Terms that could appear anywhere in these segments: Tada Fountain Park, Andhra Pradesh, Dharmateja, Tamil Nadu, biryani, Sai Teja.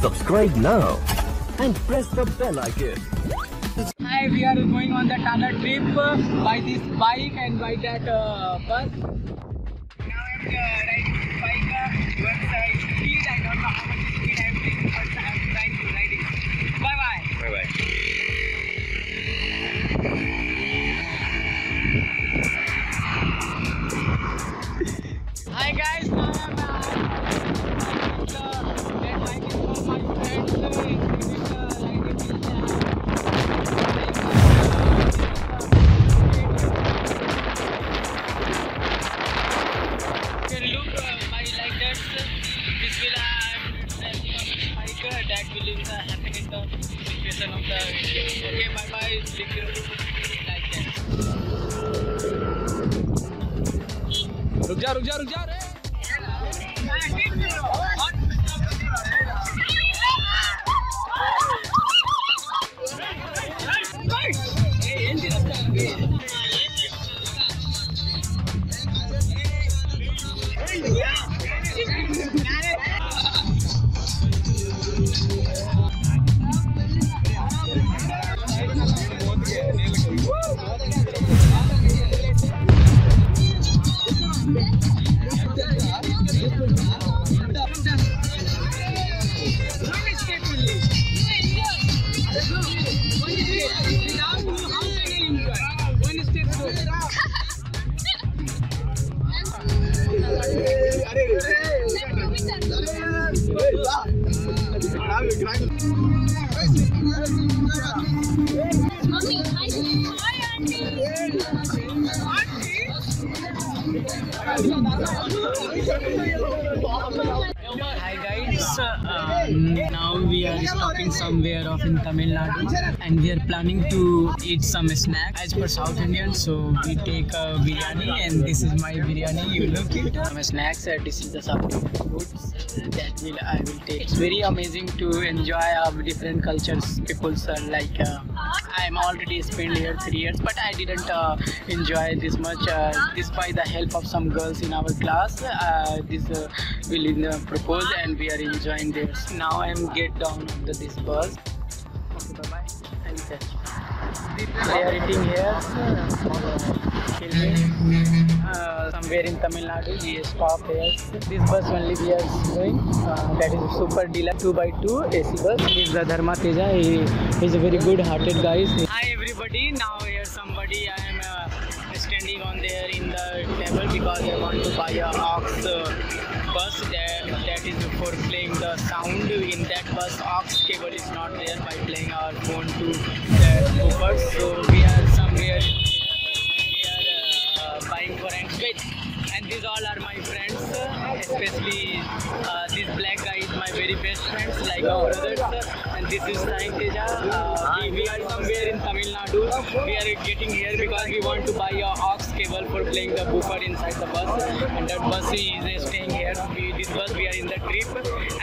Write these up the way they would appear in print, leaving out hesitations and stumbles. Subscribe now and press the bell icon. Hi, we are going on the Tada trip by this bike and by that bus. Now I'm riding this bike once I speed. I don't know how much speed I'm taking, but I'm trying to ride it. Bye bye. Bye bye. Hi guys, now I'm that bike is for my friends. Okay, bye bye. Take care. Like that. Ruk ja. Hi guys, now we are stopping somewhere off in Tamil Nadu and we are planning to eat some snacks as per South Indian, so we take a biryani and this is my biryani, you look it. Some snacks, this is the South foods that I will take. It's very amazing to enjoy different cultures, people are like I'm already spent here 3 years, but I didn't enjoy this much. This by the help of some girls in our class, this will propose and we are enjoying this. Now I'm get down to this bus. Okay, bye bye. I will catch you. They are eating here. Somewhere in Tamil Nadu, we stop here. This bus only we are going. That is super deluxe 2x2 AC bus. This is the Dharmateja. He is a very good-hearted guy. Hi everybody. Now here somebody I am standing on there in the table because I want to buy a ox bus. That is for playing the sound in that bus. Aux cable is not there by playing our phone to that booper. So we are somewhere. And these all are my friends, especially this black guy is my very best friends, like our brothers. And this is Sai Teja. We are somewhere in Tamil Nadu. We are getting here because we want to buy a aux cable for playing the booper inside the bus. And that bus is staying here. This bus we are in the trip.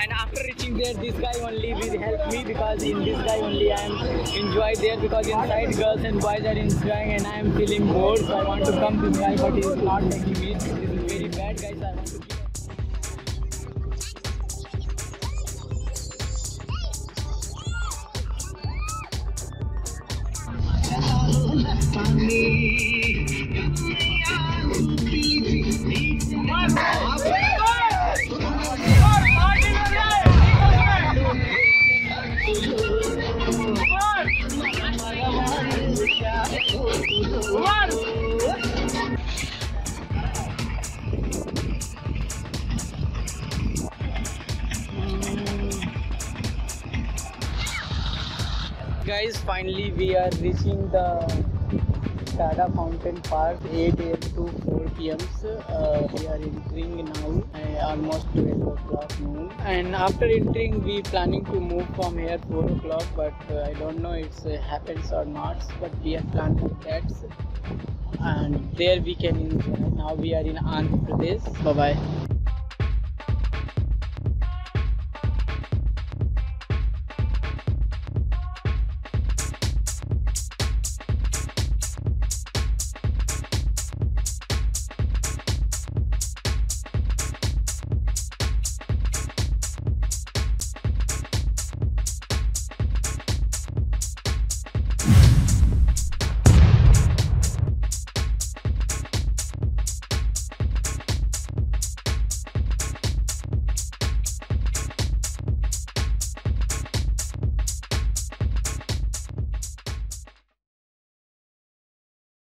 And after reaching there, this guy only will help me because in this guy only I am enjoying there because inside girls and boys are enjoying and I am feeling bored. So I want to come to this guy, but he is not making me. This is very bad, guys. I want to keep. Guys, finally we are reaching the Tada Fountain Park, 8 a.m. to 4 p.m. We are entering now, almost 12 o'clock noon. And after entering, we planning to move from here 4 o'clock, but I don't know if it happens or not, but we are planning that. And there we can enjoy. Now we are in Andhra Pradesh. Bye-bye.